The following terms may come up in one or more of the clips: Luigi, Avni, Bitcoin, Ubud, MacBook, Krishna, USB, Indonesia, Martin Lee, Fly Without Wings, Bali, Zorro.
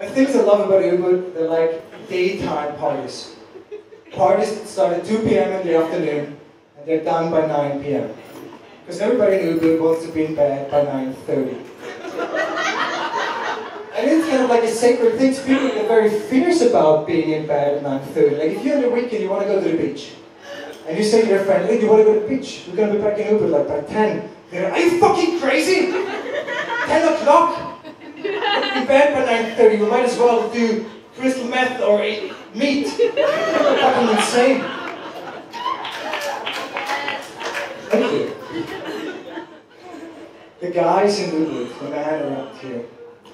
The things I love about Ubud, they're like daytime parties. Parties start at 2 p.m. in the afternoon, and they're done by 9 p.m. Because everybody in Ubud wants to be in bed by 9:30. And it's kind of like a sacred thing. People are very fierce about being in bed at 9:30. Like if you're on the weekend, you want to go to the beach. And you say to your friend, hey, do you want to go to the beach? We're going to be back in Ubud like by 10. They're like, are you fucking crazy? 10 o'clock? In bed by 9:30, we might as well do crystal meth or eat meat. Fucking insane. Thank you. The guys in Ubud, the man around here,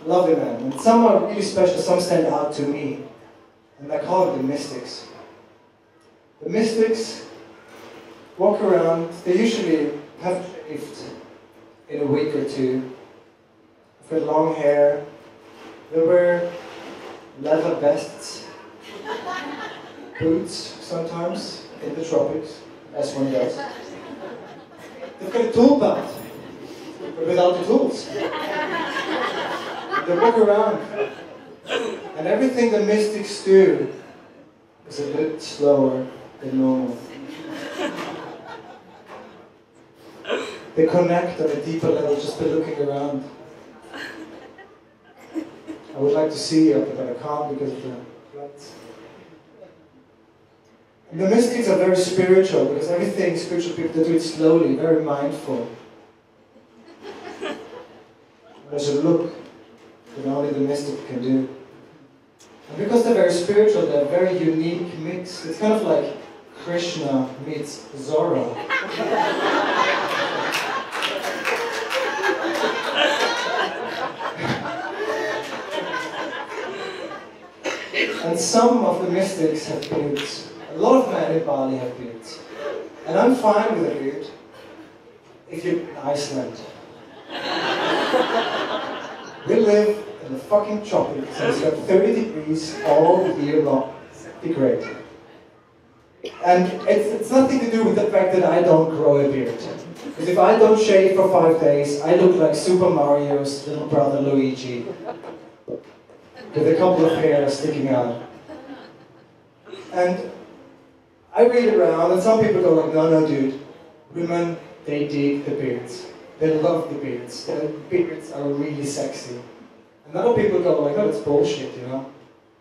lovely man. And some are really special, some stand out to me. And I call them the mystics. The mystics walk around, they usually have shaved in a week or two. They've got long hair, they wear leather vests, boots sometimes in the tropics, as one does. They've got a tool belt, but without the tools. They walk around, and everything the mystics do is a bit slower than normal. They connect on a deeper level just by looking around. I would like to see you, but I can't because of the lights. The mystics are very spiritual because everything spiritual people do it slowly, very mindful. There's a look that only the mystic can do. And because they're very spiritual, they're a very unique mix. It's kind of like Krishna meets Zorro. And some of the mystics have beards. A lot of men in Bali have beards. And I'm fine with a beard if you're in Iceland. We live in the fucking tropics, so it's got 30 degrees all year long. Be great. And it's nothing to do with the fact that I don't grow a beard. Because if I don't shave for 5 days, I look like Super Mario's little brother Luigi. With a couple of hair sticking out. And I read around and some people go like, no, dude. Women, they dig the beards. They love the beards. The beards are really sexy. And other people go like, no, it's bullshit, you know.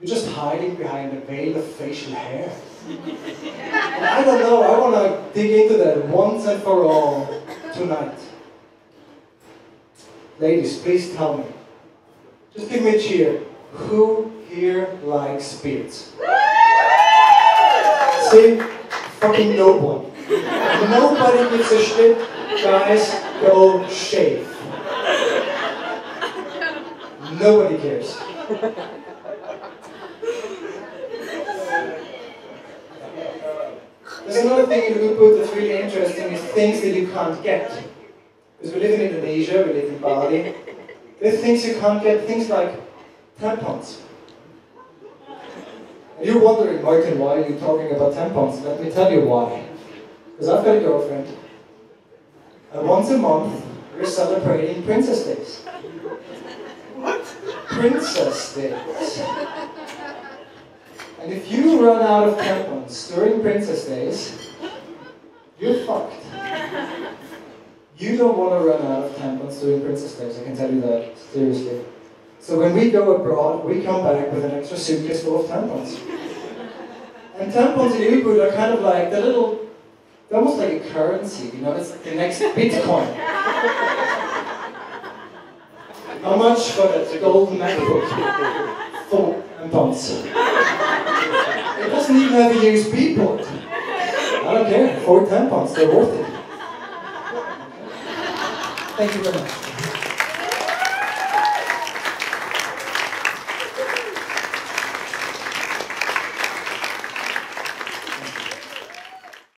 You're just hiding behind a veil of facial hair. And I don't know, I want to dig into that once and for all tonight. Ladies, please tell me. Just give me a cheer. Who here likes beards? See? Fucking no one. Nobody gives a shit. Guys, go shave. Nobody cares. There's another thing in Ubud that's really interesting is things that you can't get. Because we live in Indonesia, we live in Bali. There are things you can't get, things like tampons. And you're wondering, Martin, why are you talking about tampons? Let me tell you why. Because I've got a girlfriend. And once a month, we're celebrating Princess Days. What? Princess Days. And if you run out of tampons during Princess Days, you're fucked. You don't want to run out of tampons during Princess Days, I can tell you that, seriously. So when we go abroad, we come back with an extra suitcase full of tampons. And tampons in Ubud are kind of like, they're almost like a currency, you know, it's like the next Bitcoin. How much for that gold MacBook? Full tampons. It doesn't even have a USB port. I don't care, 4 tampons, they're worth it. Thank you very much.